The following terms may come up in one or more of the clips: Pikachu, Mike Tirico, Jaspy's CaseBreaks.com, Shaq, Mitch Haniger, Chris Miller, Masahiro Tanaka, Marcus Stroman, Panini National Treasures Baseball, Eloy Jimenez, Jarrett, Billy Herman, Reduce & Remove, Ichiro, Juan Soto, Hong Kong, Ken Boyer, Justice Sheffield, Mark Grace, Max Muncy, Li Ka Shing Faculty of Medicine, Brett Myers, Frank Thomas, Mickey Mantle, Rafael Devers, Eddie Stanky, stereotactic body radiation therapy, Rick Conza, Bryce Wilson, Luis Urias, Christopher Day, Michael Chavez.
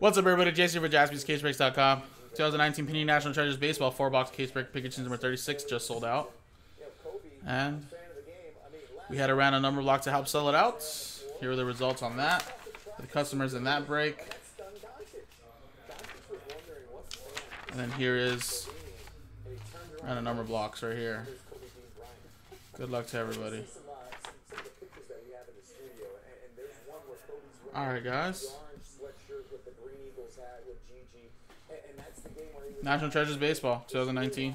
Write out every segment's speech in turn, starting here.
What's up, everybody? Jason for Jaspy's CaseBreaks.com. 2019 Panini National Treasures Baseball 4-box case break Pikachu number 36 just sold out. And we had a random number block to help sell it out. Here are the results on that. For the customers in that break. And then here is random number blocks right here. Good luck to everybody. Alright, guys. National Treasures Baseball 2019.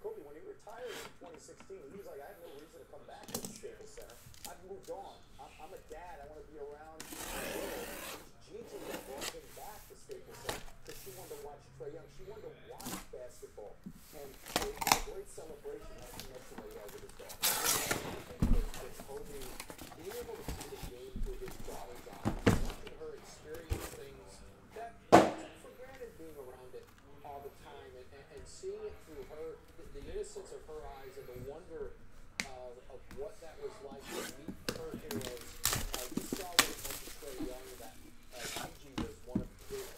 Kobe, when he retired in 2016, he was like, I have no reason to come back to the Staples Center. I've moved on. I'm a dad. I want to be around. Gigi brought him back to Staples Center because she wanted to watch Trae Young. She wanted to watch basketball. And it was a great celebration. I think that's the way I would have gone. And Kobe, being able to see the game through his daughter's eyes, watching her experience things, that for granted being around it all the time, and seeing it through her, the innocence of her eyes and the wonder of what that was like to meet her heroes. We saw what it was to Trae Young, that Gigi was one of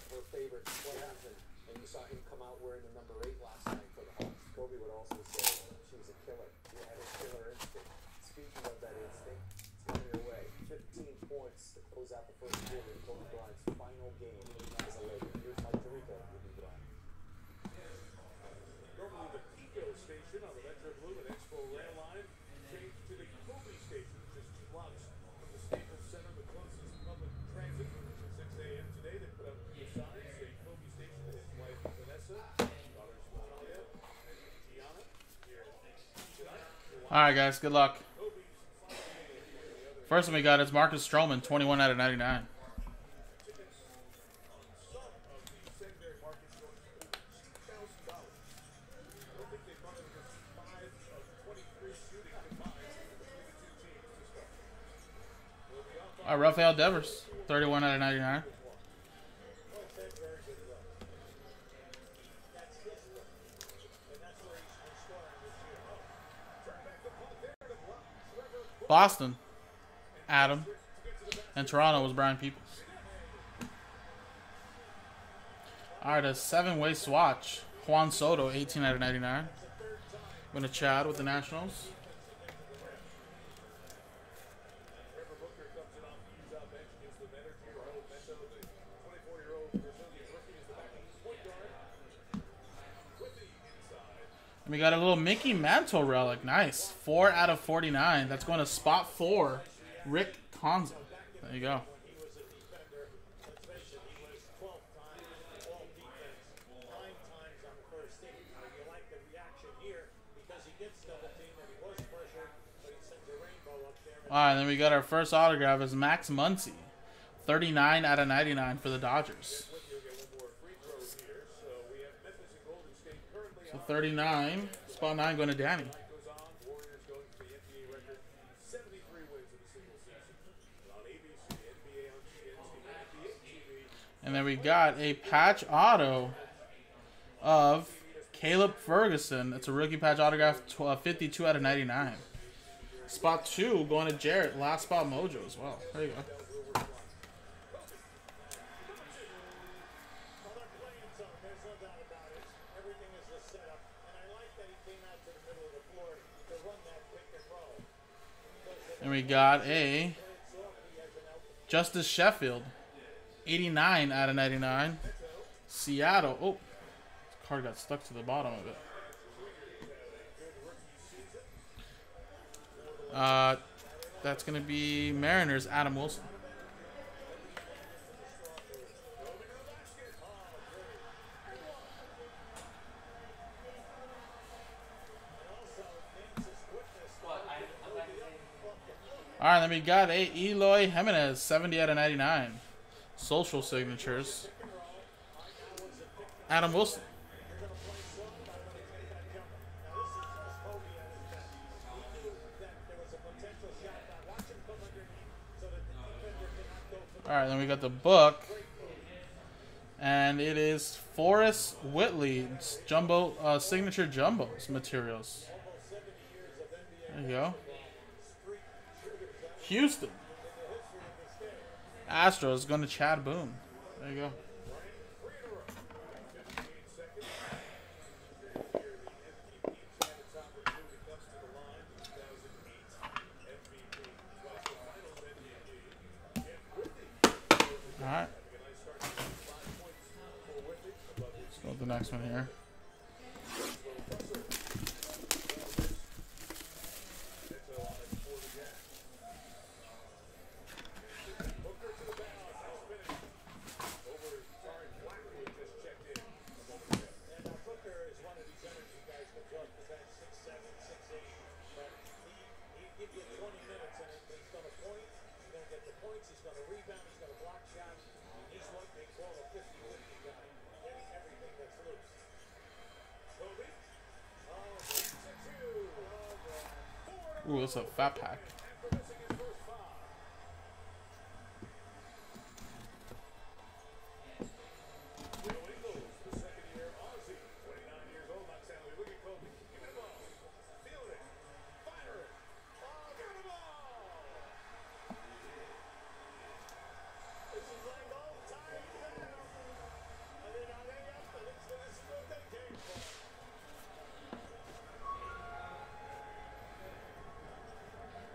her favorite players, and you saw him come out wearing the number 8 last night for the Hawks. Kobe would also say that she was a killer. She had a killer instinct. Speaking of that instinct, it's coming your way. 15 points to close out the first quarter in Kobe Bryant's final game as a Laker. Here's Mike Tirico with you, Bryant. Normally the Pico station on the Metro Blue and Expo rail line changed to the Kobe station just 2 blocks from the Staples Center, the closest public transit. At 6 a.m. today, they put up two signs saying Kobe Station and his wife Vanessa, daughters Julia and Gianna. All right, guys, good luck. First one we got is Marcus Stroman, 21/99. All right, Rafael Devers, 31/99. Boston, Adam, and Toronto was Brian Peebles. All right, a 7-way swatch. Juan Soto, 18/99. Going to Chad with the Nationals. And we got a little Mickey Mantle relic. Nice. 4/49. That's going to spot 4. Rick Conza. There you go. All right, then we got our first autograph is Max Muncy. 39/99 for the Dodgers. So 39, spot 9 going to Danny. And then we got a patch auto of Caleb Ferguson. It's a rookie patch autograph, 52/99. Spot 2 going to Jarrett. Last spot mojo as well. There you go. And we got a Justice Sheffield, 89/99. Seattle. Oh, this card got stuck to the bottom of it. That's going to be Mariners, Adam Wilson. All right, then we got a Eloy Jimenez, 70/99. Social signatures. Adam Wilson. All right, then we got the book. And it is Forrest Whitley's jumbo, signature jumbos materials. There you go. Houston Astros going to Chad Boone. There you go. All right. Let's go to the next one here. Ooh, that's a fat pack.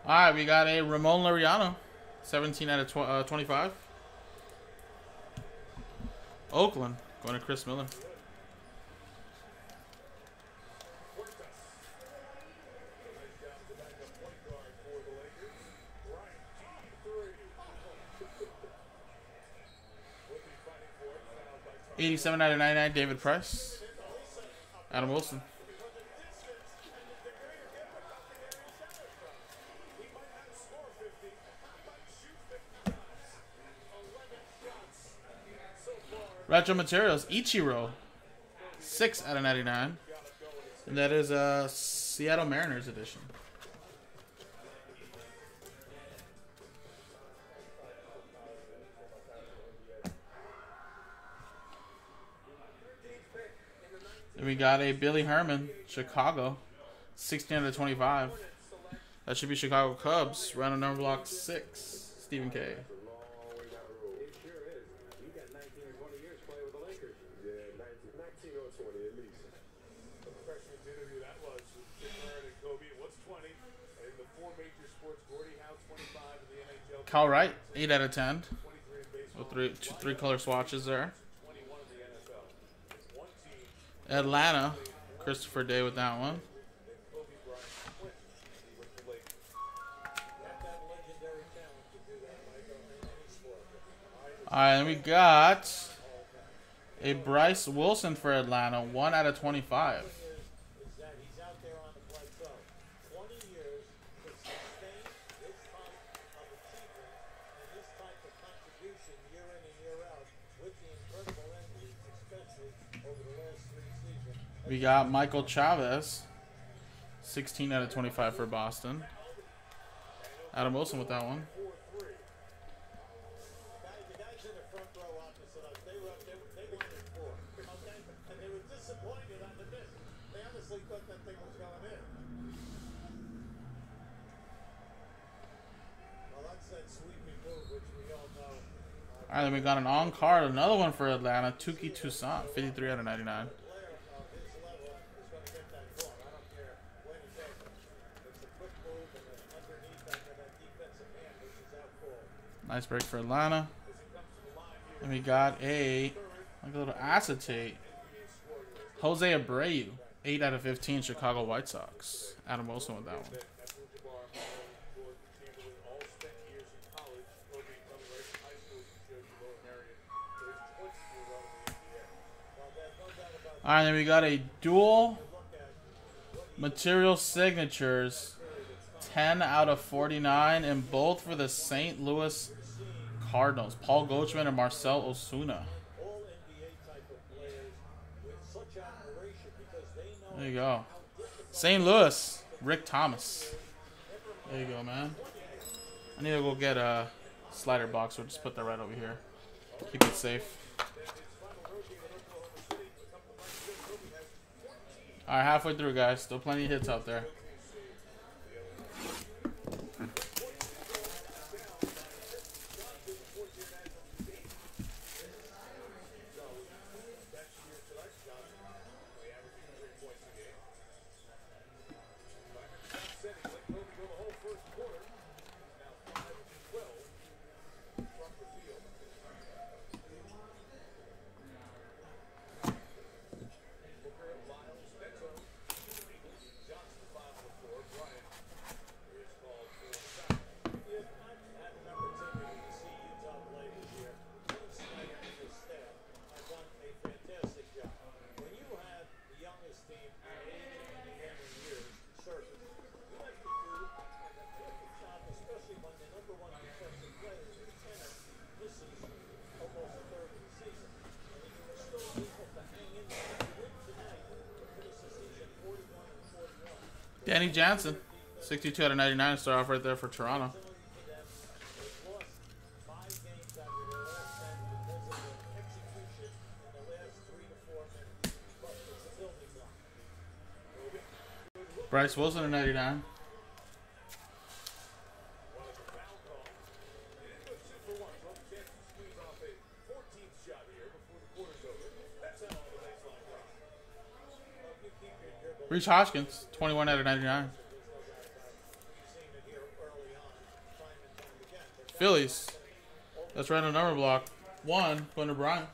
All right, we got a Ramon Laureano, 17/25. Oakland, going to Chris Miller. $87/99, David Price. Adam Wilson. Retro Materials, Ichiro, 6/99. And that is a Seattle Mariners edition. And we got a Billy Herman, Chicago, 16/25. That should be Chicago Cubs, round of number block 6, Stephen Kaye. All right, 8/10. So three color swatches there. Atlanta, Christopher Day with that one. All right, and we got a Bryce Wilson for Atlanta, 1/25. We got Michael Chavez, 16/25 for Boston. Adam Wilson with that one. All right, then we got an on card, another one for Atlanta, Tuki Toussaint, 53/99. Nice break for Atlanta. And we got a little acetate. Jose Abreu, 8/15, Chicago White Sox. Adam Wilson with that one. All right, then we got a dual material signatures, 10/49, and both for the St. Louis Cardinals, Paul Goldschmidt and Marcell Osuna. There you go. St. Louis, Rick Thomas. There you go, man. I need to go get a slider box. We'll just put that right over here. Keep it safe. All right, halfway through, guys. Still plenty of hits out there. Kenny Johnson, 62/99, start off right there for Toronto. Bryce Wilson, 99. Reach Hoskins, 21/99. Phillies. That's random number block. 1 going to Brian.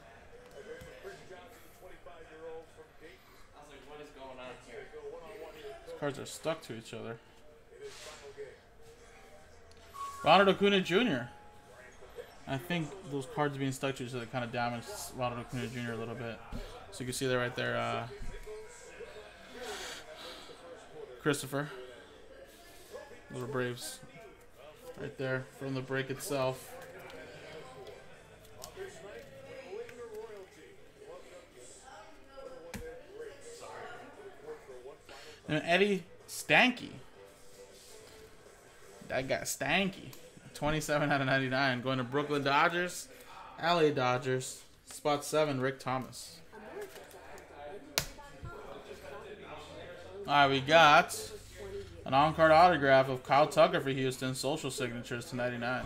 These cards are stuck to each other. Ronald Acuna Jr. I think those cards being stuck to each other kind of damaged Ronald Acuna Jr. a little bit. So you can see that right there. Christopher, little Braves, right there from the break itself. And Eddie Stanky, that got Stanky, 27/99, going to Brooklyn Dodgers, LA Dodgers, spot 7, Rick Thomas. All right, we got an on-card autograph of Kyle Tucker for Houston. Social signatures to 99.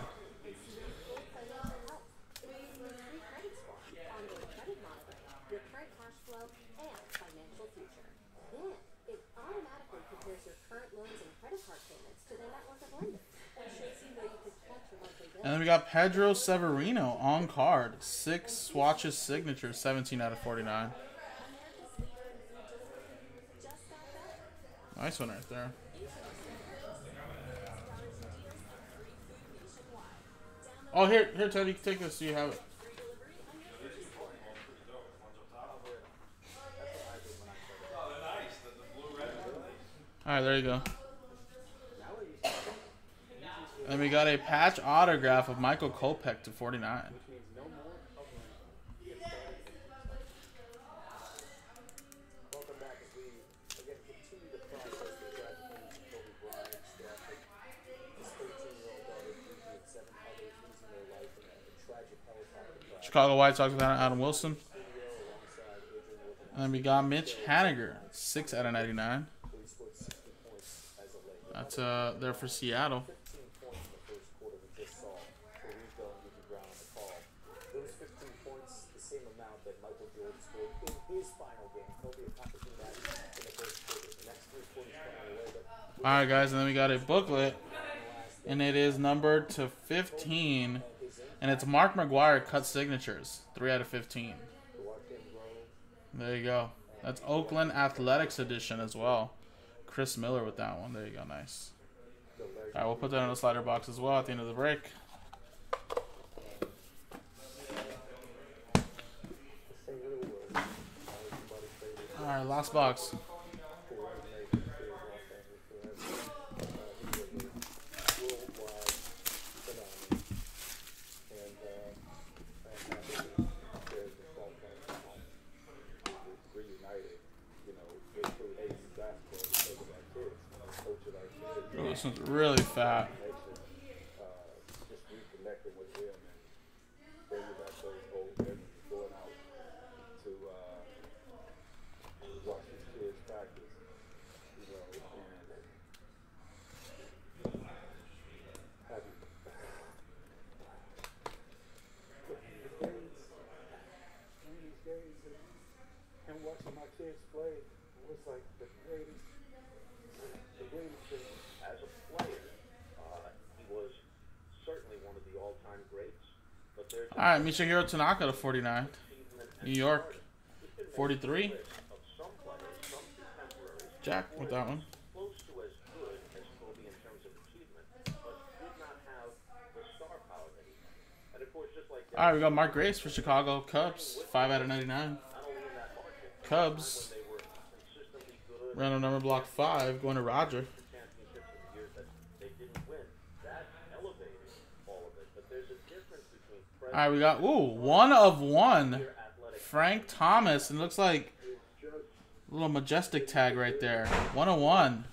And then we got Pedro Severino on-card. 6 swatches signature, 17/49. Nice one right there. Oh, here, Teddy, take this so you have it. All right, there you go. And we got a patch autograph of Michael Kopech to 49. Chicago White Sox with Adam Wilson. And then we got Mitch Haniger, 6/99. That's there for Seattle. All right, guys, and then we got a booklet, and it is numbered to 15. And it's Mark McGuire cut signatures, 3/15. There you go. That's Oakland Athletics edition as well. Chris Miller with that one. There you go. Nice. All right, we'll put that in the slider box as well at the end of the break. All right, last box. This one's really fat. All right, Masahiro Tanaka to 49. New York, 43. Jack with that one. All right, we got Mark Grace for Chicago Cubs, 5/99. Cubs, random number block 5, going to Roger. All right, we got, ooh, 1/1, Frank Thomas. And it looks like a little majestic tag right there. 1/1,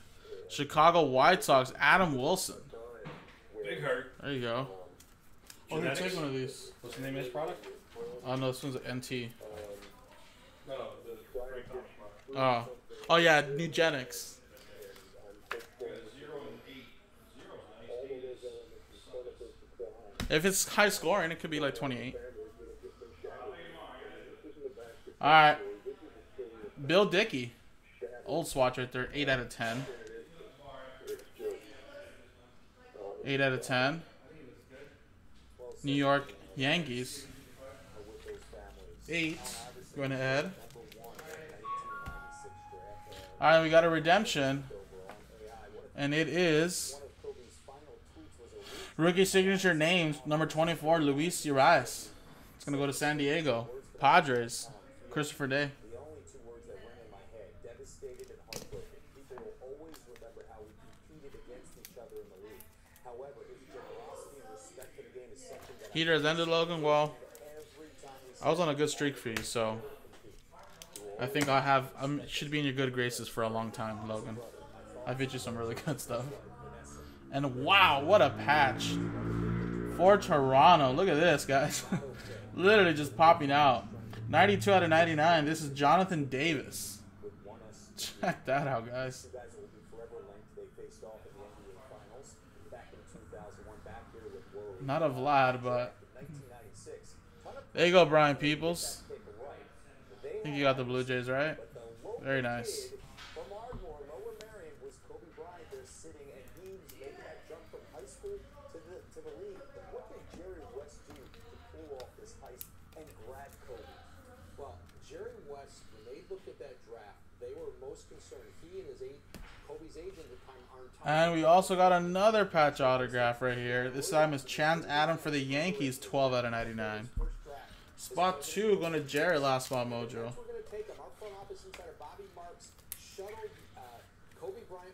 Chicago White Sox, Adam Wilson. Big hurt. There you go. Oh, let me take one of these. What's the name of this product? Oh, no, this one's an NT. No, the Rick Thomas product. Oh, yeah, Nugenics. If it's high scoring, it could be like 28. All right. Bill Dickey. Old swatch right there. 8 out of 10. 8 out of 10. New York Yankees. 8. Going ahead. All right, we got a redemption. And it is... Rookie signature names, number 24, Luis Urias. It's going to go to San Diego. Padres, Christopher Day. Heater has ended, Logan. Well, I was on a good streak for you, so I think I have. I should be in your good graces for a long time, Logan. I've hit you some really good stuff. And wow, what a patch for Toronto. Look at this, guys. Literally just popping out. 92 out of 99. This is Jonathan Davis. Check that out, guys. Not a Vlad, but... There you go, Brian Peebles. I think you got the Blue Jays, right? Very nice. And we also got another patch autograph right here. This time is Chance Adam for the Yankees, 12 out of 99. Spot 2 going to Jarrett, last spot mojo. Kobe Bryant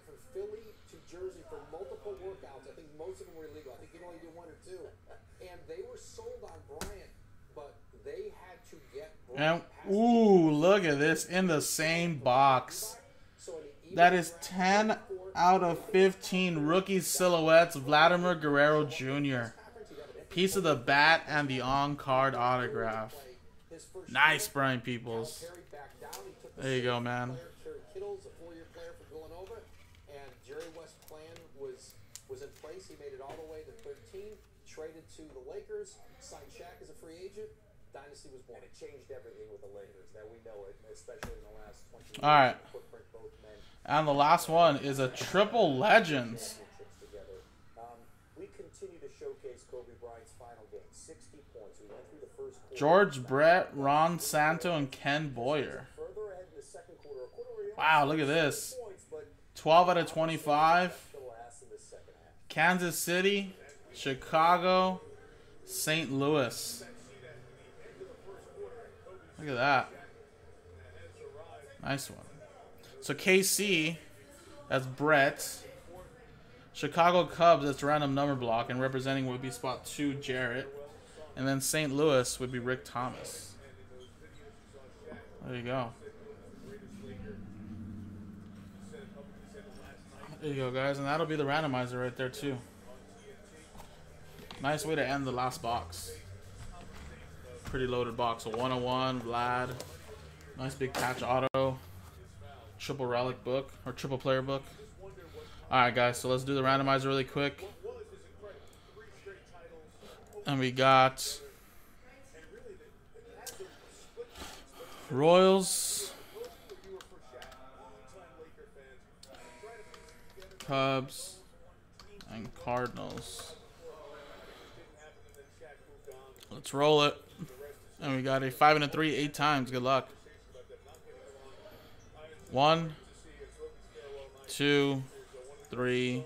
from Philly to Jersey for multiple workouts. I think most of them were illegal. I think you can only do one or two. And they were sold on Bryant, but they had to get Bryant. And, ooh, look at this in the same box. That is 10 out of 15 rookie silhouettes, Vladimir Guerrero Jr. Piece of the bat and the on-card autograph. Nice, Brian Peebles. There you go, man. He made it all the way to 13, traded to the Lakers, signed Shaq as a free agent. Dynasty was born. It changed everything with the Lakers. Now we know it, especially in the last 20 years. All right. And the last one is a triple legends. We continue to showcase Kobe Bryant's final game. 60 points. We went through the first quarter. George Brett, Ron Santo, and Ken Boyer. Wow, look at this. 12 out of 25. Kansas City, Chicago, St. Louis. Look at that. Nice one. So KC, that's Brett. Chicago Cubs, that's random number block, and representing would be spot 2, Jarrett. And then St. Louis would be Rick Thomas. There you go. There you go, guys, and that'll be the randomizer right there too. Nice way to end the last box. Pretty loaded box. A 101, Vlad. Nice big patch auto. Triple relic book or triple player book. All right, guys. So let's do the randomizer really quick. And we got Royals. Cubs and Cardinals. Let's roll it. And we got a 5 and a 3, 8 times. Good luck. 1, 2, 3,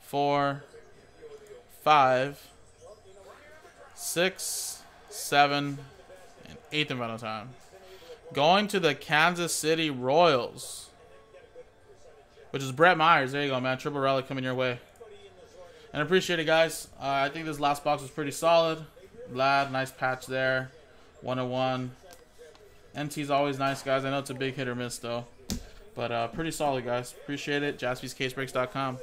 4, 5, 6, 7, and 8th and final time. Going to the Kansas City Royals, which is Brett Myers. There you go, man. Triple relic coming your way. And appreciate it, guys. I think this last box was pretty solid. Vlad, nice patch there. 101. NT's always nice, guys. I know it's a big hit or miss, though. But pretty solid, guys. Appreciate it. JaspysCaseBreaks.com.